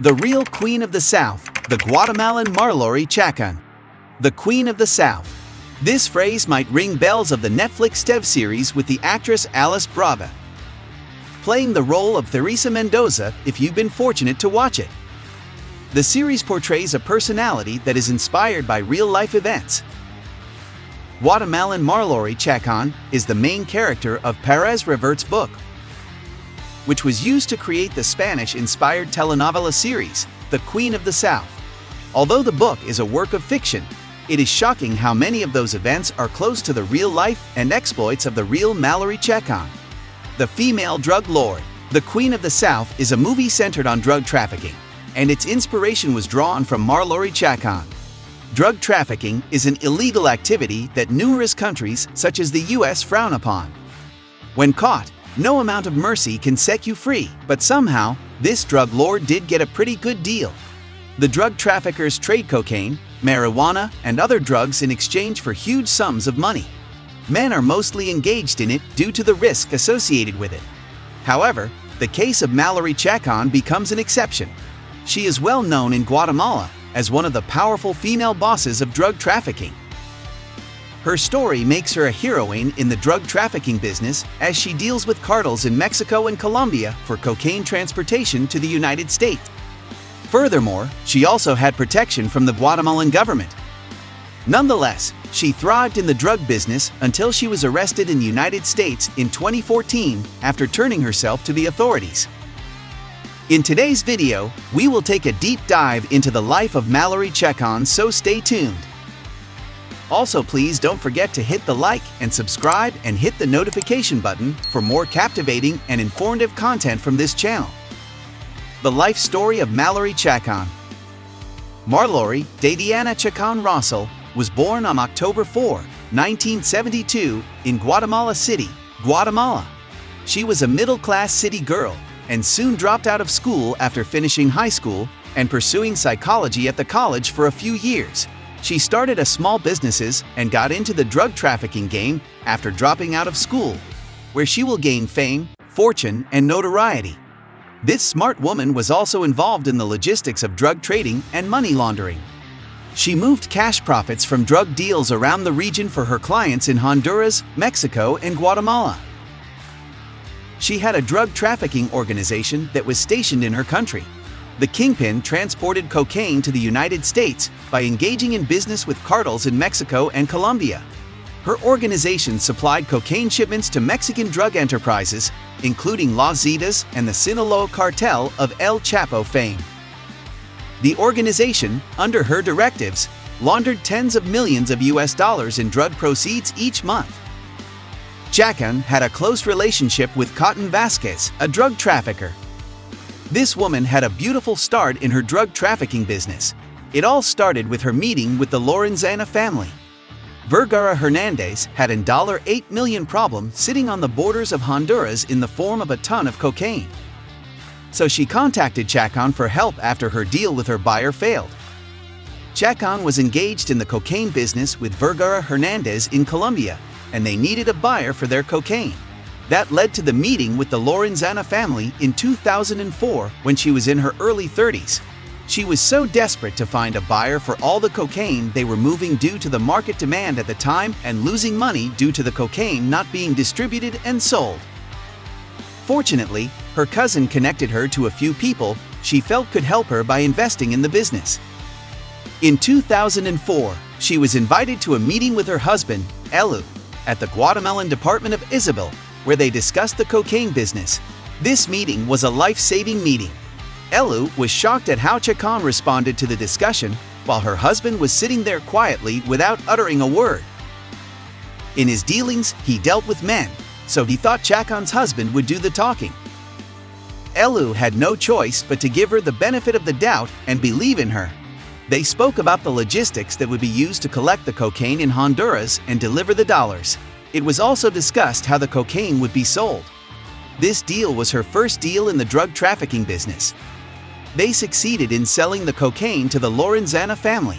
The real Queen of the South, the Guatemalan Marllory Chacón. The Queen of the South. This phrase might ring bells of the Netflix TV series with the actress Alice Braga, playing the role of Teresa Mendoza if you've been fortunate to watch it. The series portrays a personality that is inspired by real-life events. Guatemalan Marllory Chacón is the main character of Perez Reverte's book, which was used to create the Spanish-inspired telenovela series, The Queen of the South. Although the book is a work of fiction, it is shocking how many of those events are close to the real life and exploits of the real Marllory Chacón, the female drug lord. The Queen of the South is a movie centered on drug trafficking, and its inspiration was drawn from Marllory Chacón. Drug trafficking is an illegal activity that numerous countries, such as the US, frown upon. When caught, no amount of mercy can set you free, but somehow, this drug lord did get a pretty good deal. The drug traffickers trade cocaine, marijuana, and other drugs in exchange for huge sums of money. Men are mostly engaged in it due to the risk associated with it. However, the case of Marllory Chacón becomes an exception. She is well known in Guatemala as one of the powerful female bosses of drug trafficking. Her story makes her a heroine in the drug trafficking business as she deals with cartels in Mexico and Colombia for cocaine transportation to the United States. Furthermore, she also had protection from the Guatemalan government. Nonetheless, she thrived in the drug business until she was arrested in the United States in 2014 after turning herself to the authorities. In today's video, we will take a deep dive into the life of Marllory Chacón, so stay tuned. Also, please don't forget to hit the like and subscribe and hit the notification button for more captivating and informative content from this channel. The life story of Marllory Chacón. Marllory Dedeana Chacón Rosell was born on October 4, 1972, in Guatemala City, Guatemala. She was a middle-class city girl and soon dropped out of school after finishing high school and pursuing psychology at the college for a few years. She started a small businesses and got into the drug trafficking game after dropping out of school, where she will gain fame, fortune, and notoriety. This smart woman was also involved in the logistics of drug trading and money laundering. She moved cash profits from drug deals around the region for her clients in Honduras, Mexico, and Guatemala. She had a drug trafficking organization that was stationed in her country. The kingpin transported cocaine to the United States by engaging in business with cartels in Mexico and Colombia. Her organization supplied cocaine shipments to Mexican drug enterprises, including Las Zetas and the Sinaloa Cartel of El Chapo fame. The organization, under her directives, laundered tens of millions of US dollars in drug proceeds each month. Chacón had a close relationship with Cotton Vasquez, a drug trafficker. This woman had a beautiful start in her drug trafficking business. It all started with her meeting with the Lorenzana family. Vergara Hernandez had a $8 million problem sitting on the borders of Honduras in the form of a ton of cocaine. So she contacted Chacón for help after her deal with her buyer failed. Chacón was engaged in the cocaine business with Vergara Hernandez in Colombia, and they needed a buyer for their cocaine. That led to the meeting with the Lorenzana family in 2004 when she was in her early 30s. She was so desperate to find a buyer for all the cocaine they were moving due to the market demand at the time and losing money due to the cocaine not being distributed and sold. Fortunately, her cousin connected her to a few people she felt could help her by investing in the business. In 2004, she was invited to a meeting with her husband, Elu, at the Guatemalan Department of Isabel, where they discussed the cocaine business. This meeting was a life-saving meeting. Elu was shocked at how Chacón responded to the discussion, while her husband was sitting there quietly without uttering a word. In his dealings, he dealt with men, so he thought Chacón's husband would do the talking. Elu had no choice but to give her the benefit of the doubt and believe in her. They spoke about the logistics that would be used to collect the cocaine in Honduras and deliver the dollars. It was also discussed how the cocaine would be sold. This deal was her first deal in the drug trafficking business. They succeeded in selling the cocaine to the Lorenzana family.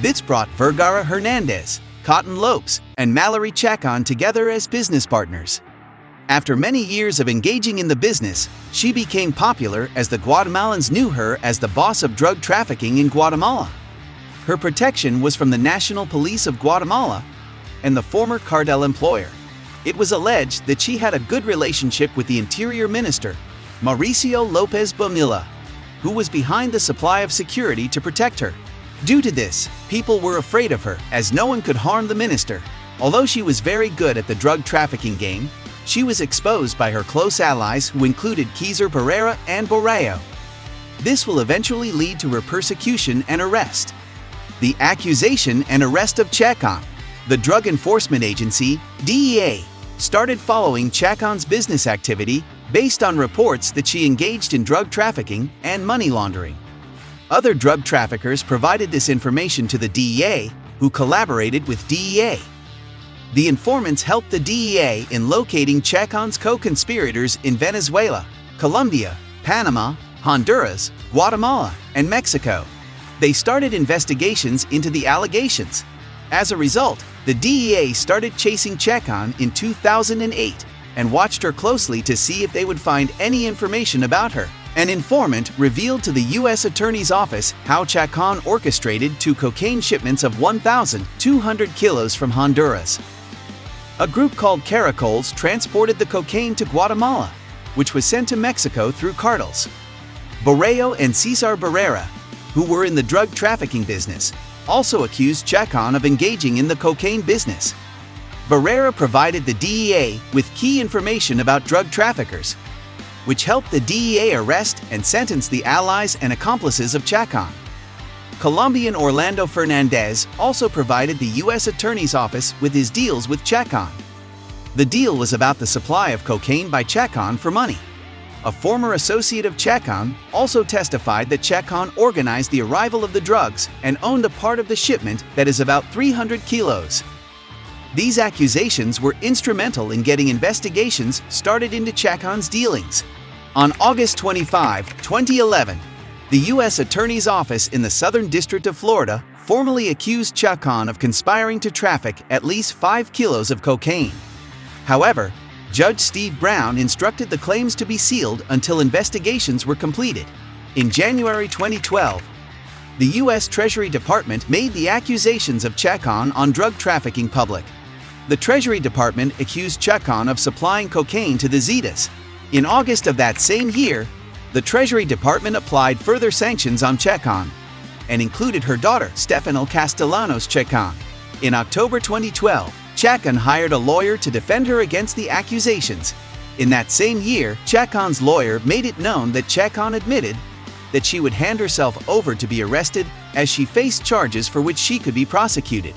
This brought Vergara Hernandez, Cotton Lopes, and Marllory Chacón together as business partners. After many years of engaging in the business, she became popular as the Guatemalans knew her as the boss of drug trafficking in Guatemala. Her protection was from the National Police of Guatemala and the former cartel employer. It was alleged that she had a good relationship with the Interior Minister, Mauricio Lopez Bonilla, who was behind the supply of security to protect her. Due to this, people were afraid of her as no one could harm the minister. Although she was very good at the drug trafficking game, she was exposed by her close allies who included Keyser Pereira and Boreao. This will eventually lead to her persecution and arrest. The accusation and arrest of Chacón. The Drug Enforcement Agency, DEA, started following Chacón's business activity based on reports that she engaged in drug trafficking and money laundering. Other drug traffickers provided this information to the DEA, who collaborated with DEA. The informants helped the DEA in locating Chacón's co-conspirators in Venezuela, Colombia, Panama, Honduras, Guatemala, and Mexico. They started investigations into the allegations. As a result, the DEA started chasing Chacón in 2008 and watched her closely to see if they would find any information about her. An informant revealed to the U.S. Attorney's Office how Chacón orchestrated two cocaine shipments of 1,200 kilos from Honduras. A group called Caracoles transported the cocaine to Guatemala, which was sent to Mexico through cartels. Boreao and Cesar Barrera, who were in the drug trafficking business, also accused Chacón of engaging in the cocaine business. Barrera provided the DEA with key information about drug traffickers, which helped the DEA arrest and sentence the allies and accomplices of Chacón. Colombian Orlando Fernandez also provided the U.S. Attorney's Office with his deals with Chacón. The deal was about the supply of cocaine by Chacón for money. A former associate of Chacón also testified that Chacón organized the arrival of the drugs and owned a part of the shipment that is about 300 kilos. These accusations were instrumental in getting investigations started into Chacón's dealings. On August 25, 2011, the U.S. Attorney's Office in the Southern District of Florida formally accused Chacón of conspiring to traffic at least 5 kilos of cocaine. However, Judge Steve Brown instructed the claims to be sealed until investigations were completed. In January 2012, the U.S. Treasury Department made the accusations of Chacón on drug trafficking public. The Treasury Department accused Chacón of supplying cocaine to the Zetas. In August of that same year, the Treasury Department applied further sanctions on Chacón and included her daughter, Stefani Castellanos Chacón. In October 2012, Chacón hired a lawyer to defend her against the accusations. In that same year, Chacón's lawyer made it known that Chacón admitted that she would hand herself over to be arrested as she faced charges for which she could be prosecuted.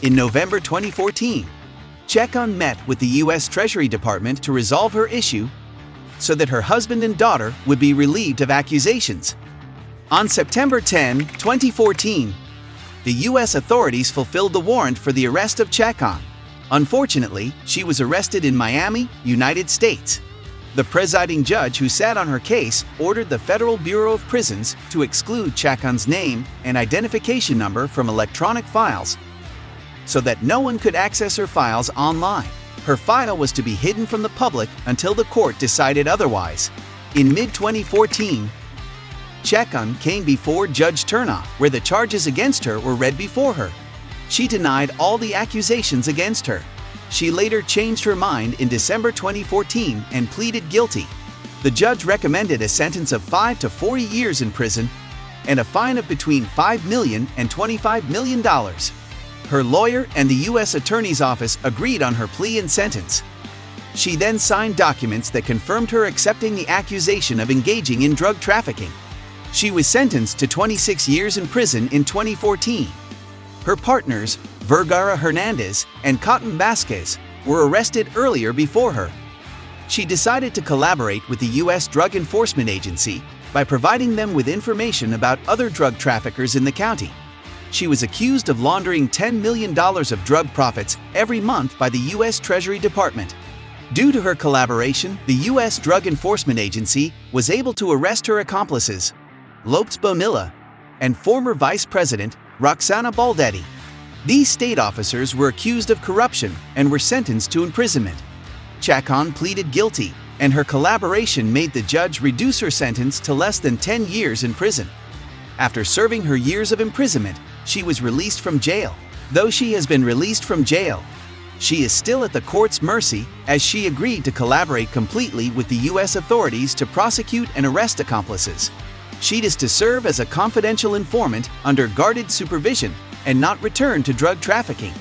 In November 2014, Chacón met with the U.S. Treasury Department to resolve her issue so that her husband and daughter would be relieved of accusations. On September 10, 2014, the U.S. authorities fulfilled the warrant for the arrest of Chacón. Unfortunately, she was arrested in Miami, United States. The presiding judge who sat on her case ordered the Federal Bureau of Prisons to exclude Chacón's name and identification number from electronic files so that no one could access her files online. Her file was to be hidden from the public until the court decided otherwise. In mid-2014, Chacón came before Judge Turnoff, where the charges against her were read before her. She denied all the accusations against her. She later changed her mind in December 2014 and pleaded guilty. The judge recommended a sentence of 5 to 40 years in prison and a fine of between $5 million and $25 million. Her lawyer and the U.S. Attorney's Office agreed on her plea and sentence. She then signed documents that confirmed her accepting the accusation of engaging in drug trafficking. She was sentenced to 26 years in prison in 2014. Her partners, Vergara Hernandez and Cotton Vasquez, were arrested earlier before her. She decided to collaborate with the U.S. Drug Enforcement Agency by providing them with information about other drug traffickers in the county. She was accused of laundering $10 million of drug profits every month by the U.S. Treasury Department. Due to her collaboration, the U.S. Drug Enforcement Agency was able to arrest her accomplices, Lopez Bonilla and former Vice President Roxana Baldetti. These state officers were accused of corruption and were sentenced to imprisonment. Chacón pleaded guilty, and her collaboration made the judge reduce her sentence to less than 10 years in prison. After serving her years of imprisonment, she was released from jail. Though she has been released from jail, she is still at the court's mercy, as she agreed to collaborate completely with the U.S. authorities to prosecute and arrest accomplices. She is to serve as a confidential informant under guarded supervision and not return to drug trafficking.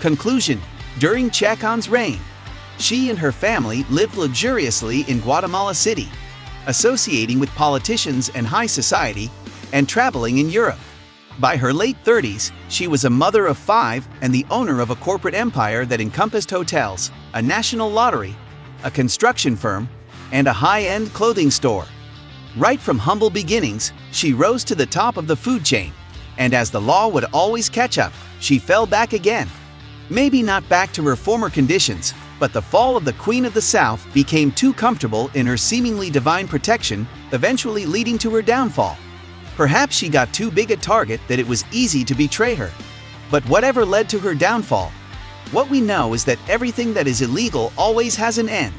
Conclusion: during Chacón's reign, she and her family lived luxuriously in Guatemala City, associating with politicians and high society, and traveling in Europe. By her late 30s, she was a mother of 5 and the owner of a corporate empire that encompassed hotels, a national lottery, a construction firm, and a high-end clothing store. Right from humble beginnings, she rose to the top of the food chain, and as the law would always catch up, she fell back again. Maybe not back to her former conditions, but the fall of the Queen of the South became too comfortable in her seemingly divine protection, eventually leading to her downfall. Perhaps she got too big a target that it was easy to betray her. But whatever led to her downfall, what we know is that everything that is illegal always has an end.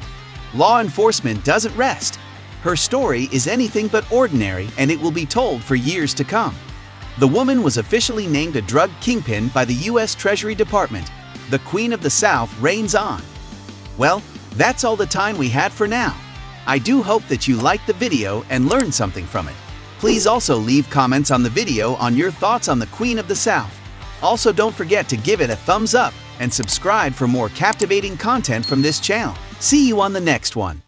Law enforcement doesn't rest. Her story is anything but ordinary, and it will be told for years to come. The woman was officially named a drug kingpin by the U.S. Treasury Department. The Queen of the South reigns on. Well, that's all the time we had for now. I do hope that you liked the video and learned something from it. Please also leave comments on the video on your thoughts on the Queen of the South. Also, don't forget to give it a thumbs up and subscribe for more captivating content from this channel. See you on the next one.